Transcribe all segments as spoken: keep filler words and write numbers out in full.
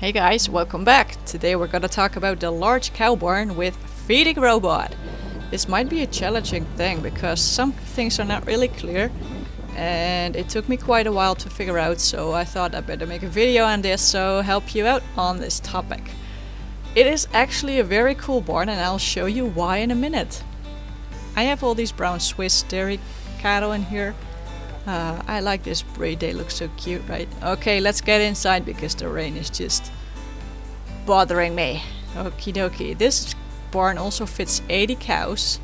Hey guys, welcome back! Today we're gonna talk about the large cow barn with Feeding Robot. This might be a challenging thing because some things are not really clear and it took me quite a while to figure out, so I thought I better make a video on this so help you out on this topic. It is actually a very cool barn and I'll show you why in a minute. I have all these brown Swiss dairy cattle in here. Uh, I like this breed, they look so cute, right? Okay, let's get inside because the rain is just bothering me. Okie dokie. This barn also fits eighty cows,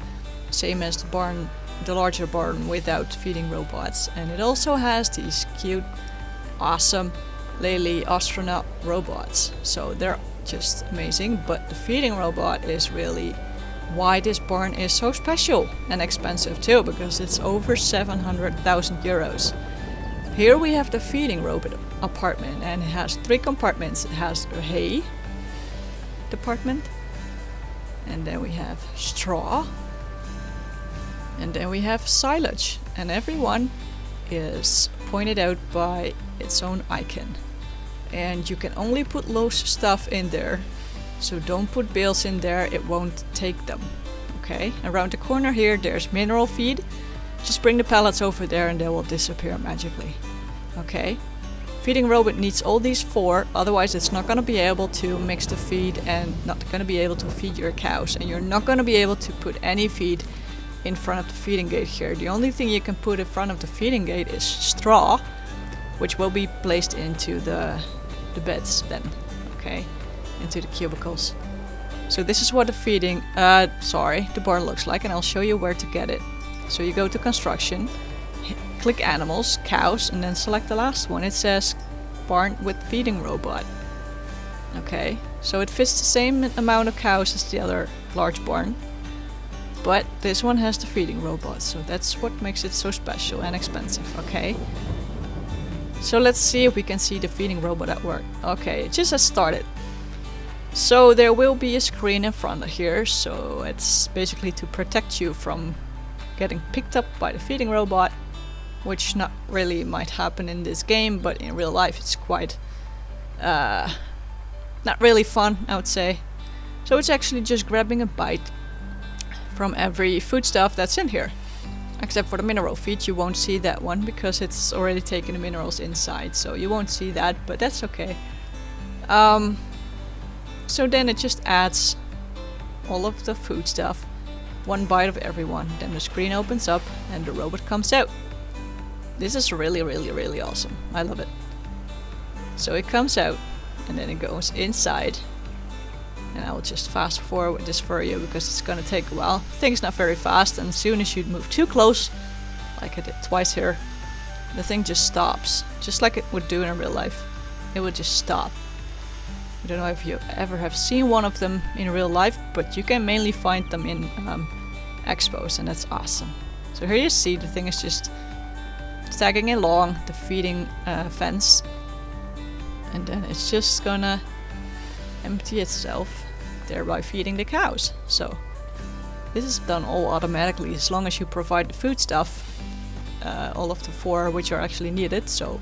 same as the barn, the larger barn without feeding robots. And it also has these cute, awesome Lely astronaut robots. So they're just amazing, but the feeding robot is really why this barn is so special and expensive too, because it's over seven hundred thousand euros. Here we have the feeding robot apartment and it has three compartments. It has the hay department, and then we have straw, and then we have silage, and everyone is pointed out by its own icon. And you can only put loose stuff in there. So don't put bales in there, it won't take them. Okay, around the corner here there's mineral feed. Just bring the pallets over there and they will disappear magically. Okay, feeding robot needs all these four, otherwise it's not going to be able to mix the feed and not going to be able to feed your cows. And you're not going to be able to put any feed in front of the feeding gate here. The only thing you can put in front of the feeding gate is straw, which will be placed into the, the beds then. Okay, into the cubicles. So this is what the feeding, uh, sorry, the barn looks like, and I'll show you where to get it. So you go to construction, hit, click animals, cows, and then select the last one. It says barn with feeding robot. Okay, so it fits the same amount of cows as the other large barn, but this one has the feeding robot, so that's what makes it so special and expensive. Okay, so let's see if we can see the feeding robot at work. Okay, it just has started. So there will be a screen in front of here, so it's basically to protect you from getting picked up by the feeding robot, which not really might happen in this game, but in real life it's quite uh, not really fun, I would say. So it's actually just grabbing a bite from every foodstuff that's in here. Except for the mineral feed, you won't see that one because it's already taken the minerals inside, so you won't see that, but that's okay. Um, So then it just adds all of the food stuff, one bite of everyone, then the screen opens up and the robot comes out. This is really really really awesome, I love it. So it comes out and then it goes inside, and I will just fast forward this for you because it's gonna take a while. The thing's not very fast, and as soon as you move too close, like I did twice here, the thing just stops, just like it would do in real life. It would just stop. I don't know if you ever have seen one of them in real life, but you can mainly find them in um, expos, and that's awesome. So here you see the thing is just tagging along the feeding uh, fence, and then it's just gonna empty itself, thereby feeding the cows. So this is done all automatically as long as you provide the food stuff, uh, all of the four which are actually needed, so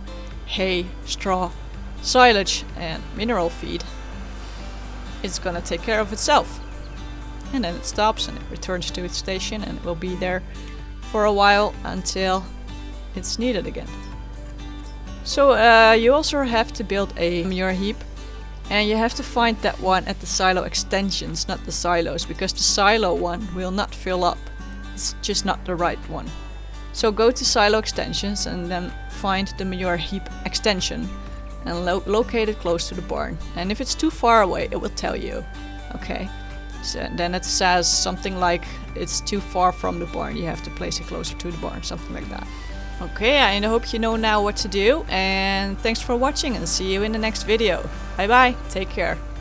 hay, straw, silage and mineral feed. It's gonna take care of itself, and then it stops and it returns to its station, and it will be there for a while until it's needed again. So uh, you also have to build a manure heap, and you have to find that one at the silo extensions, not the silos, because the silo one will not fill up. It's just not the right one. So go to silo extensions and then find the manure heap extension and lo locate it close to the barn. And if it's too far away, it will tell you. Okay, so then it says something like it's too far from the barn, you have to place it closer to the barn, something like that. Okay, I hope you know now what to do, and thanks for watching, and see you in the next video. Bye bye, take care.